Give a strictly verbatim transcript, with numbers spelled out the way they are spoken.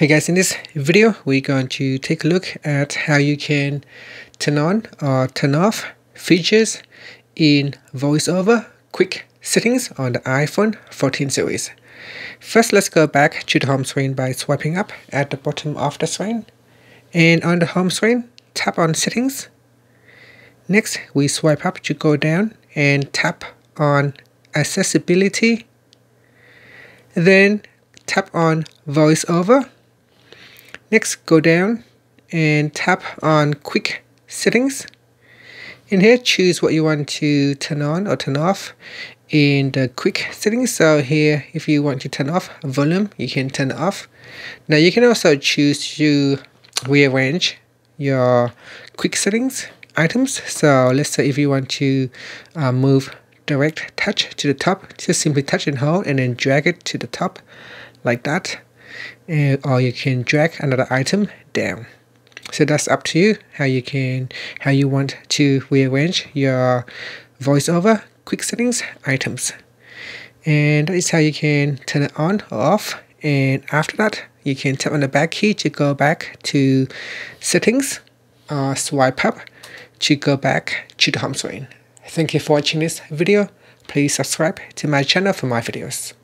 Hey guys, in this video we're going to take a look at how you can turn on or turn off features in VoiceOver quick settings on the iPhone fourteen series. First, let's go back to the home screen by swiping up at the bottom of the screen, and on the home screen tap on settings. Next, we swipe up to go down and tap on accessibility, then tap on VoiceOver. Next, go down and tap on quick settings. In here, choose what you want to turn on or turn off in the quick settings. So here, if you want to turn off volume, you can turn it off. Now you can also choose to rearrange your quick settings items. So let's say if you want to uh, move direct touch to the top, just simply touch and hold and then drag it to the top like that. Uh, or you can drag another item down. So that's up to you how you can how you want to rearrange your VoiceOver quick settings items. And that is how you can turn it on or off. And after that, you can tap on the back key to go back to settings, or swipe up to go back to the home screen. Thank you for watching this video. Please subscribe to my channel for more videos.